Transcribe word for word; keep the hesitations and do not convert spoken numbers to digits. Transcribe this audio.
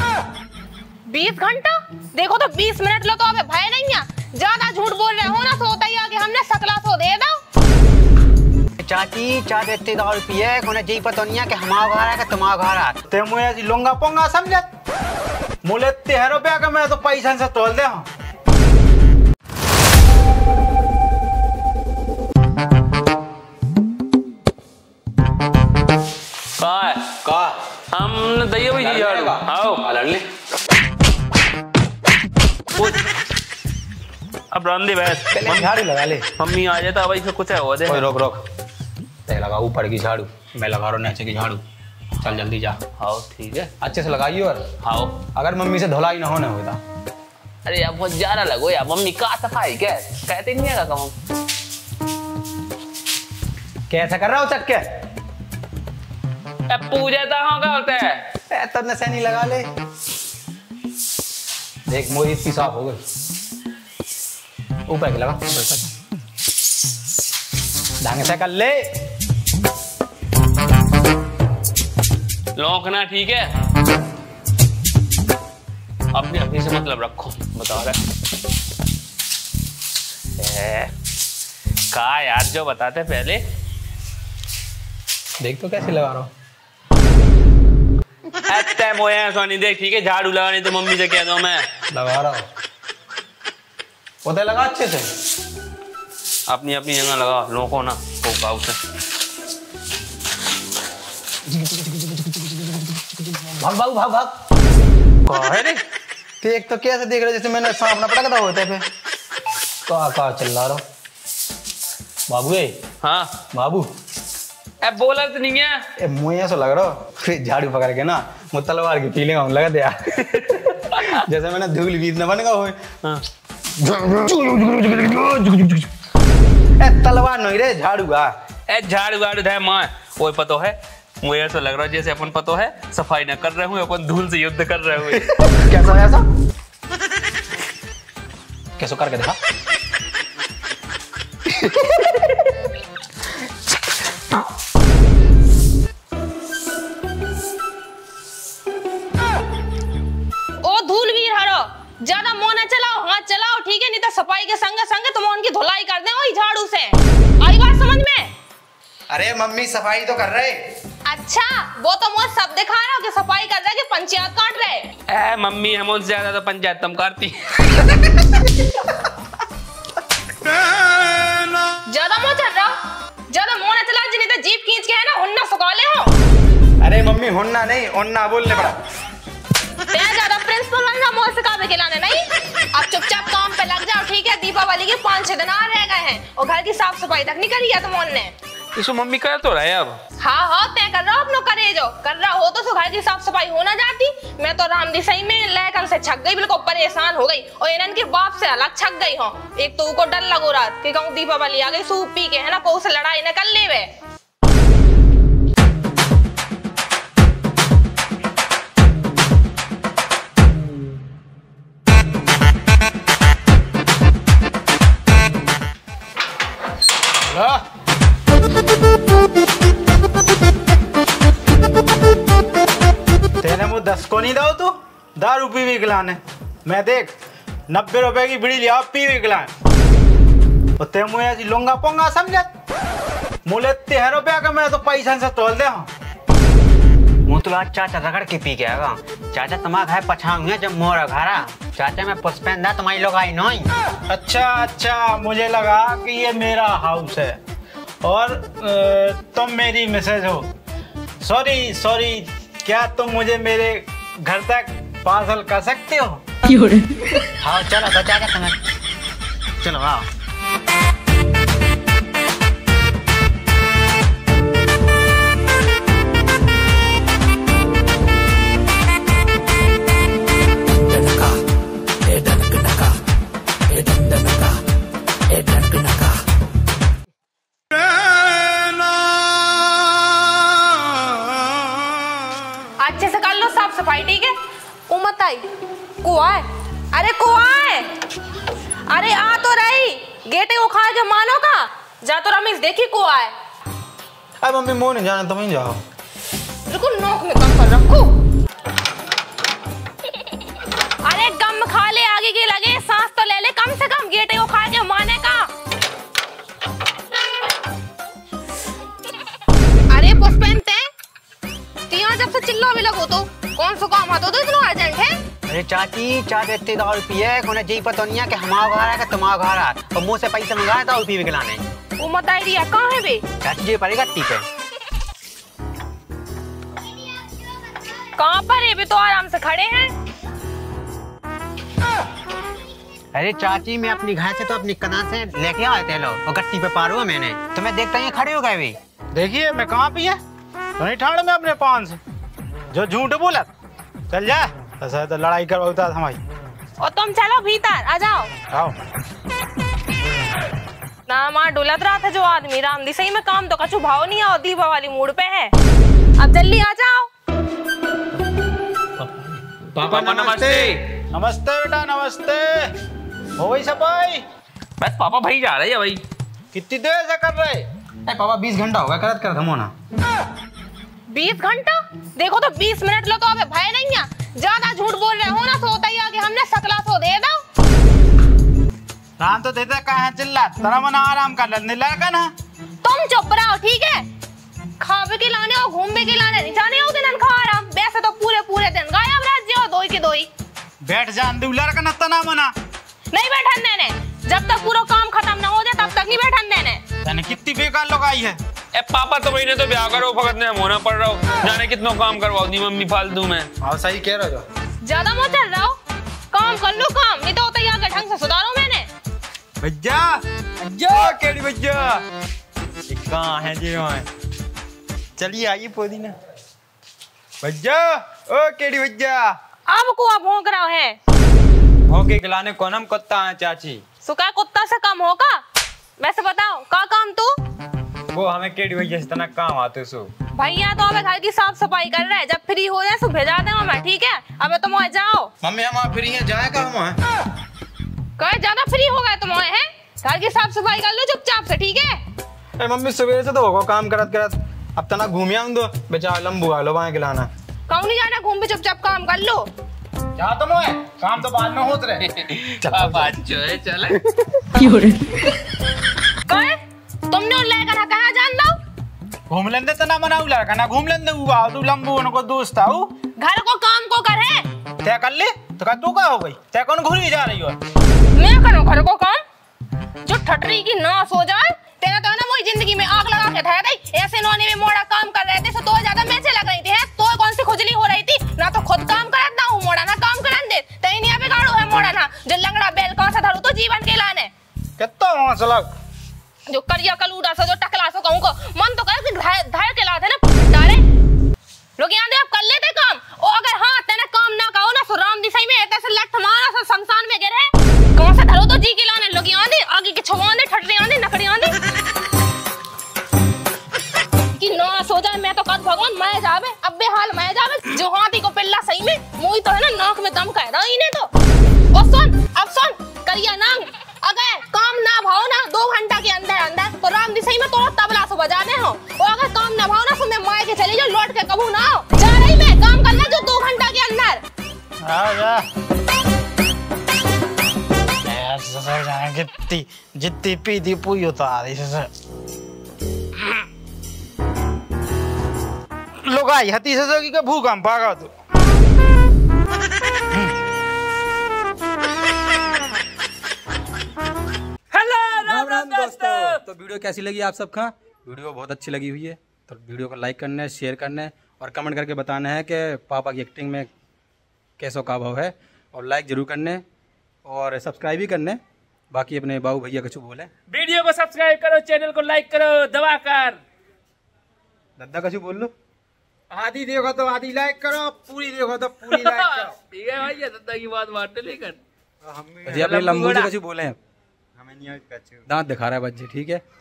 बीस घंटा देखो तो बीस मिनट लो तो अबे भय नहीं है। ज्यादा झूठ बोल रहे हो ना, सोता ही आगे हमने सकला सो दे दो। चाची चाचे इतने दारू पिए कोने जी पता नहीं है कि हमारा घर है कि तुम्हारा घर है। ते मुए ऐसी लंगा पंगा समझे मोले तेरह रुपया का मैं तो पैसा से तोल दे हूं। का का हमने दइयो भी यार आओ लड़ ले अब रंदी बैस हम झाड़ू लगा ले। मम्मी आ जाए तो भाई से कुछ है हो दे। ओए रोक रोक ते लगा ऊपर की झाड़ू मैं लगा रहा हूं नीचे की झाड़ू। चल जल्दी जा। हां ठीक है अच्छे से लगाइयो। और हां अगर मम्मी से धुलाई ना होने होता। अरे यार बहुत ज्यादा लगो यार मम्मी का सफाई क्या कहते नहीं है का हम कैसा कर रहा हो चक्के पूजा तो होगा होता है ए तो नशा नहीं लगा ले। देख मोरी इसकी साफ हो गई ऊपर लगा ढंग से कर ले लौकना ठीक है। अपने अपनी से मतलब रखो बता रहा है का यार जो बताते पहले देख तो कैसे लगा रहा हूं सोनी। देख ठीक है झाड़ू लगाने तो मम्मी से कह दो मैं लगा रहा हूँ। पता लगा अच्छे से अपनी अपनी जगह लगा लोगों ना तो भाग भाग भाग भाग कहा एक तो कैसे देख रहे जैसे मैंने सांप ना पटकता होते पे कहा कहा चिल्ला रहा बाबू। हाँ बाबू बोला तो नहीं है मुझे ऐसा लग रहा झाड़ू पकड़ के ना मुझे तलवार की फीलिंग आने लगा दिया जैसे मैंने धूल बीज न बन गया तलवार नहीं रे झाड़ू का झाड़ू झाड़ू था माँ। वो पता है मुझे ऐसा लग रहा है जैसे अपन पता है सफाई ना कर रहे हुए अपन धूल से युद्ध कर रहे हुए कैसा है ऐसा कैसा करके देखा ज्यादा मोह न चलाओ हाथ चलाओ ठीक है नहीं तो सफाई के संग संग तुम उनकी धुलाई कर दे वही झाड़ू से। आई बात समझ में? अरे मम्मी सफाई तो कर रहे। अच्छा वो तो मुझे सब दिखा रहा हो कि सफाई कर रहा है कि पंचायत काट रहे। ए मम्मी हम उनसे ज्यादा तो पंचायत तुम करती ज्यादा मोह चल रहा ज्यादा मोह न चलाओ जिन्हें तो जीप खींच के है ना हुन्ना सुखा ले हो। अरे मम्मी हुन्ना नहीं उन्ना बोलने पड़ा ज़्यादा प्रिंसिपल बनना मोह से काम खिलाने नहीं। अब चुपचाप काम पे लग जाओ ठीक है। दीपावली के पाँच छह दिन आ रह गए हैं और घर की साफ सफाई तक नहीं करी है तो मोहन ने। इसको मम्मी कर तो रहा है अब। हाँ हाँ तय कर रहा हूँ अपनों करे जो कर रहा हो तो घर की साफ सफाई हो ना जाती। मैं तो रामदी सही में लहकन से छक गई बिल्कुल परेशान हो गई और इनन के बाप से अलग छक गई हो। एक तो उनको डर लगो रात की कहूँ दीपावली आ गई सूप पी के है ना को से लड़ाई न कर ले वे। तेरे मुँह दस को नहीं दाओ तू दारू पी भी गिलाने मैं देख नब्बे रुपए की बीड़ी लिया पी भी गिलाने और तेरे मुँह ऐसी लूंगा पोंगा समझे मुले तेरह रुपया का मैं तो पैसा से तोल दे हूँ। मुँह तो आज चाचा रगड़ के पी गया चाचा तुम्हारा घर पछाऊंगा जब मोरा घारा चाचा मैं पुष्पेन था तुम्हारी लोग आई नहीं। अच्छा अच्छा मुझे लगा कि ये मेरा हाउस है और तुम मेरी मिसेज हो। सॉरी सॉरी क्या तुम मुझे मेरे घर तक पार्सल कर सकते हो? हाँ चलो बचा के समय चलो आओ। अच्छे से कर लो साफ सफाई ठीक है। उमत आई कुआ है अरे कुआ है अरे आ तो रही गेटे उखाड़ के मानो का जा तो रमेश देखी कुआ है। अब मम्मी मोह नहीं जाना तुम ही जाओ बिल्कुल नोक में कम कर रखो। अरे गम खा ले, आगे की लगे सांस तो ले ले, कम से कम गेटे को खा के माने का। अरे पुष्पेंद्र जब से चिल्ला भी लगो तो कौन सा काम आता तो इतना अर्जेंट है? अरे चाची चार इतने दारू पिए कोने जी पता नहीं है कि हमारा घर है कि तुम्हारा घर है, तो मुँह से पैसे मंगाए दारू पी बिकलाने। वो मत आइडिया कहाँ है बे? चाची जी पड़ेगा टी पे। कहाँ पर है बे? तो आराम से खड़े हैं। अरे चाची मैं अपनी घर से तो अपनी कनात से लेके आए थे लोग और गट्टी पे पारूँ मैंने, तो मैं देखता ही खड़े हो गए भी। देखिए मैं कहाँ पिया नहीं ठाड़ में अपने पान से जो झूठ बोला चल जा, ऐसा तो लड़ाई करवाता हमारी। और तुम चलो भीतर आ जाओ। आओ ना मां डुलत रहा था जो आदमी रामदी, सही में काम तो कछु भाव नहीं है, दीवा वाली मूड पे है। अब जल्दी आ जाओ। पापा नमस्ते। नमस्ते बेटा नमस्ते। हो भाई सब भाई? बस पापा भाई जा रहे हैं भाई। कितनी देर से कर रहे? अरे पापा बीस घंटा होगा करत कर थमो ना। बीस घंटा? देखो तो बीस मिनट लो तो अबे भय नहीं है। ज्यादा झूठ बोल रहे हो ना तो होता ही आगे हमने सकला सो दे दो। राम तो देता कहां चिल्ला, तरा मन आराम कर ले लड़का ना। तुम चुप रहो ठीक है? खावे के लाने और घूमने के लाने नहीं जाने हो दिन खा आराम, वैसे तो पूरे पूरे दिन गायब रह जाओ दोई की दोई। बैठ जान दे लड़का ना तना मना। नहीं बैठन देने, जब तक पूरा काम खत्म ना हो जाए तब तक नहीं बैठन देने। तने कितनी बेकार लोग आई है। ए पापा तो महीने तो ब्याह करो फकत ने होना पड़ रहा हो, जाने कितना काम करवाओ दी मम्मी फालतू में। हां सही कह रहे हो, ज्यादा मत चल रहा हो, काम कर लो काम, नहीं तो होता ही आगे ढंग से सुधारो। मैंने भैया भैया केड़ी भैया सिक्का है जी है, चलिए आइए पोदी ना भैया। ओ केड़ी भैया अब को अब भौंक रहा है। भौंके खिलाने कोनम कुत्ता है चाची, सुका कुत्ता से कम होगा। वैसे बताओ का काम तू? वो हमें केड़ी भैया से इतना काम आते सो। भैया तो हमें घर की साफ सफाई कर रहे हैं, जब फ्री हो जाए सो भेजा दे मम्मा ठीक है? अबे तुम वहाँ जाओ। मम्मी हम वहाँ फ्री हैं, जाएगा हम वहाँ। कहे ज्यादा फ्री हो गए तुम वहाँ हैं? घर की साफ सफाई कर लो चुपचाप से ठीक है? अरे मम्मी सुबह से तो होगा काम करत करत, अब तना घूमिया हम दो बेचारा लम्बू आ लो वहाँ खिलाना। कहूँ नहीं जाना, घूम भी चुपचाप काम कर लो। जा तुम वहाँ, काम तो बाद में होते रहे। तुमने उल्लेखन कहा जान दो? घूम लेंदे तना मना उल्लेखन ना घूम लेंदे हुआ तू लंबू उनको दोस्त आऊ। घर को काम को कर है। तय कर ले तो का तू का हो गई। तय कौन घुरी जा रही हो? मैं करूं घर को काम? जो ठटरी की नाश हो जाए, तेरा तो ना मोई जिंदगी में आग लगा के थाया थी। ऐसे नौने में मोड़ा काम कर रहे थे तो ज्यादा मैसे लग रही थी है, तो कौन सी खुजली हो रही थी? ना तो खुद काम करत ना हूं मोड़ा ना काम करन दे। तई नहीं अबे गाड़ो है मोड़ा ना जो लंगड़ा बैल कौन सा धरू तो जीवन के लाने। कितना हौसला जो करिया कलूड़ा सा जो टकला सा कहूं को मन तो करे कि धार के लाते ना डाले लोग यहां दे। आप कर लेते काम और अगर हां तने काम ना काओ ना सो राम दिसाई में ऐसे लठ मारा सा शमशान में गिरे कौन सा धरो तो जी के लाने लोग यहां दे आगे के छवान दे ठटरे आंदे नखड़े आंदे कि ना सो जाए। मैं तो कद भगवान मैं जावे अबे हाल मैं जावे जो हाथी को पिल्ला सही में मुई तो है ना नाक में दम कह रहा इने तो। और सुन अब सुन करिया नांग अगर काम ना भाव ना दो घंटा के अंदर अंदर तो राम दिसाई में तोरा तबला से बजाने हो। और अगर काम ना भाव ना सुन मैं माय के चली जाओ, लौट के कबू ना आओ। जा रही मैं काम करना जो दो घंटा के अंदर। हां जा यार ससुर जाने कितनी जितनी पी दी पूरी उतारी ससुर लोग आई हती ससुर की का भूख हम भागा तू दोस्तों। तो वीडियो कैसी लगी आप सबका? वीडियो बहुत अच्छी लगी हुई है तो वीडियो को लाइक करना है, शेयर करना है और कमेंट करके बताना है कि पापा की एक्टिंग में कैसो का भाव है। और लाइक जरूर करने और सब्सक्राइब भी करने। बाकी अपने बाबू भैया कछु बोले। वीडियो को सब्सक्राइब करो, चैनल को लाइक करो दबा कर। दादा कछु बोल लो। आधी देखो तो आधी लाइक करो, पूरी देखो तो पूरी लाइक करो ठीक है भैया? दादा की बात मानते लेकिन लंबू जी कछु बोले, दांत दिखा रहा है बच्चे ठीक है?